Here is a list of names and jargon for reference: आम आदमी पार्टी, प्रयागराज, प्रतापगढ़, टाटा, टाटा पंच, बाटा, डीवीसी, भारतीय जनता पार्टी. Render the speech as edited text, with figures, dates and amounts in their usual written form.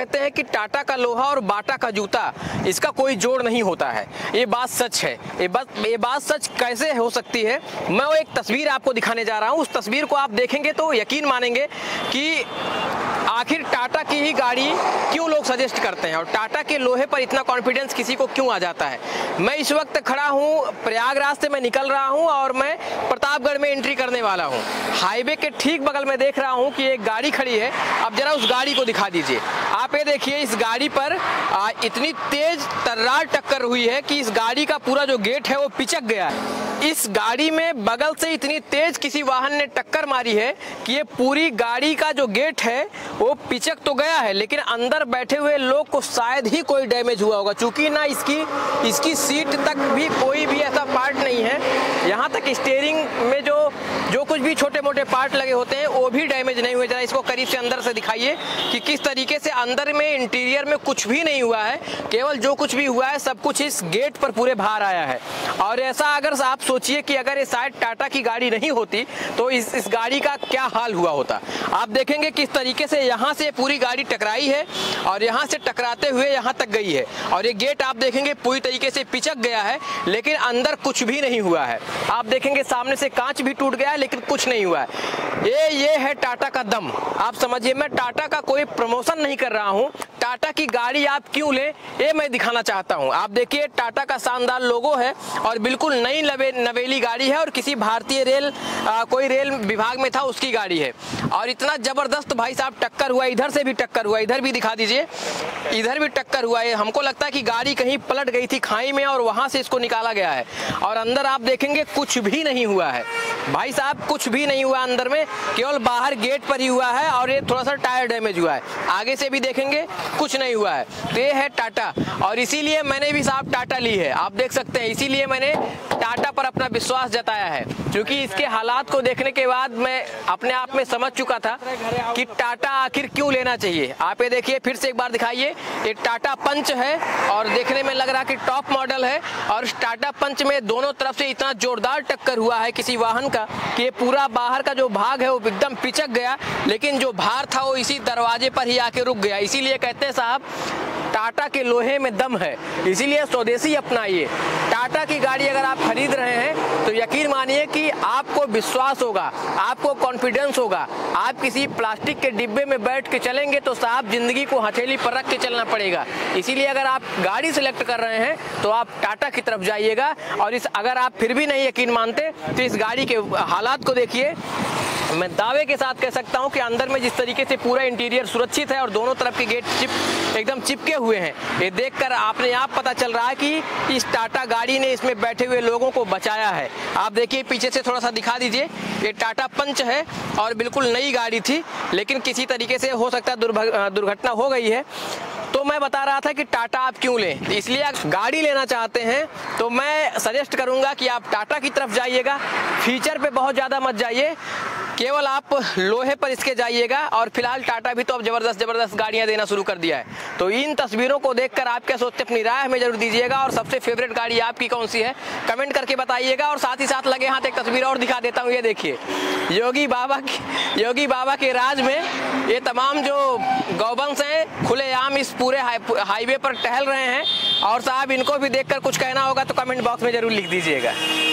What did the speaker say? कहते हैं कि टाटा का लोहा और बाटा का जूता, इसका कोई जोड़ नहीं होता है। ये बात सच है। ये बात सच कैसे हो सकती है? मैं वो एक तस्वीर आपको दिखाने जा रहा हूँ। उस तस्वीर को आप देखेंगे तो यकीन मानेंगे कि आखिर टाटा की ही गाड़ी क्यों लोग सजेस्ट करते हैं और टाटा के लोहे पर इतना कॉन्फिडेंस किसी को क्यों आ जाता है। मैं इस वक्त खड़ा हूं, प्रयागराज से मैं निकल रहा हूं और मैं प्रतापगढ़ में एंट्री करने वाला हूं। हाईवे के ठीक बगल में देख रहा हूं कि एक गाड़ी खड़ी है। अब जरा उस गाड़ी को दिखा दीजिए। आप ये देखिए, इस गाड़ी पर इतनी तेज तर्रार टक्कर हुई है कि इस गाड़ी का पूरा जो गेट है वो पिचक गया है। इस गाड़ी में बगल से इतनी तेज किसी वाहन ने टक्कर मारी है कि ये पूरी गाड़ी का जो गेट है वो पिचक तो गया है, लेकिन अंदर बैठे हुए लोग को शायद ही कोई डैमेज हुआ होगा, चूंकि ना इसकी सीट तक भी कोई भी ऐसा पार्ट नहीं है। यहाँ तक स्टीयरिंग में जो कुछ भी छोटे मोटे पार्ट लगे होते हैं वो भी डैमेज नहीं हुए। जरा इसको करीब से अंदर से दिखाइए कि किस तरीके से अंदर में इंटीरियर में कुछ भी नहीं हुआ है। केवल जो कुछ भी हुआ है सब कुछ इस गेट पर पूरे बाहर आया है। और ऐसा अगर आप सोचिए कि अगर ये शायद टाटा की गाड़ी नहीं होती तो इस गाड़ी का क्या हाल हुआ होता। आप देखेंगे किस तरीके से यहाँ से पूरी गाड़ी टकराई है और यहाँ से टकराते हुए यहाँ तक गई है और ये गेट आप देखेंगे पूरी तरीके से पिचक गया है, लेकिन अंदर कुछ भी नहीं हुआ है। आप देखेंगे सामने से कांच भी टूट गया है, लेकिन कुछ नहीं हुआ है। ये है टाटा का दम। आप समझिए, मैं टाटा का कोई प्रमोशन नहीं कर रहा हूँ। टाटा की गाड़ी आप क्यों लें, ये मैं दिखाना चाहता हूँ। आप देखिए, टाटा का शानदार लोगो है और बिल्कुल नई नवेली गाड़ी है और किसी भारतीय रेल कोई रेल विभाग में था उसकी गाड़ी है। और इतना जबरदस्त भाई साहब टक्कर हुआ, इधर से भी टक्कर हुआ, इधर भी दिखा दीजिए, इधर भी टक्कर हुआ है। हमको लगता है कि गाड़ी कहीं पलट गई थी खाई में और वहां से इसको निकाला गया है। और अंदर आप देखेंगे कुछ भी नहीं हुआ है भाई साहब, कुछ भी नहीं हुआ अंदर में, केवल बाहर गेट पर ही हुआ है और ये थोड़ा सा टायर डैमेज हुआ है। आगे से भी देखेंगे कुछ नहीं हुआ है। तो ये है टाटा और इसीलिए मैंने भी साहब टाटा ली है। आप देख सकते हैं, इसीलिए मैंने टाटा पर अपना विश्वास जताया है, क्योंकि इसके हालात को देखने के बाद मैं अपने आप में समझ चुका था कि टाटा आखिर क्यों लेना चाहिए। आप ये देखिए, फिर से एक बार दिखाइए, ये टाटा पंच है और देखने में लग रहा कि टॉप मॉडल है। और टाटा पंच में दोनों तरफ से इतना जोरदार टक्कर हुआ है किसी वाहन का कि ये पूरा बाहर का जो भाग है वो एकदम पिचक गया, लेकिन जो भार था वो इसी दरवाजे पर ही आके रुक गया। इसीलिए कहते हैं साहब, टाटा के लोहे में दम है, इसीलिए स्वदेशी अपनाइए। टाटा की गाड़ी अगर आप खरीद रहे हैं तो यकीन मानिए कि आपको विश्वास होगा, आपको कॉन्फिडेंस होगा। आप किसी प्लास्टिक के डिब्बे में बैठ के चलेंगे तो साहब जिंदगी को हथेली पर रख के चलना पड़ेगा। इसीलिए अगर आप गाड़ी सेलेक्ट कर रहे हैं तो आप टाटा की तरफ जाइएगा। और अगर आप फिर भी नहीं यकीन मानते तो इस गाड़ी के हालात को देखिए। मैं दावे के साथ कह सकता हूं कि अंदर में जिस तरीके से पूरा इंटीरियर सुरक्षित है और दोनों तरफ के गेट एकदम चिपके हुए हैं, ये देखकर आपने आप पता चल रहा है कि इस टाटा गाड़ी ने इसमें बैठे हुए लोगों को बचाया है। आप देखिए, पीछे से थोड़ा सा दिखा दीजिए, ये टाटा पंच है और बिल्कुल नई गाड़ी थी, लेकिन किसी तरीके से हो सकता है दुर्घटना हो गई है। तो मैं बता रहा था कि टाटा आप क्यों लें। इसलिए आप गाड़ी लेना चाहते हैं तो मैं सजेस्ट करूंगा कि आप टाटा की तरफ जाइएगा। फीचर पे बहुत ज़्यादा मत जाइए, केवल आप लोहे पर इसके जाइएगा। और फिलहाल टाटा भी तो अब ज़बरदस्त गाड़ियां देना शुरू कर दिया है। तो इन तस्वीरों को देखकर आप क्या सोचते, अपनी राय हमें जरूर दीजिएगा। और सबसे फेवरेट गाड़ी आपकी कौन सी है, कमेंट करके बताइएगा। और साथ ही साथ लगे हाथ एक तस्वीर और दिखा देता हूँ। ये देखिए, योगी बाबा के राज में ये तमाम जो गौवंश हैं खुलेआम इस पूरे हाईवे पर टहल रहे हैं। और साहब, इनको भी देखकर कुछ कहना होगा तो कमेंट बॉक्स में जरूर लिख दीजिएगा।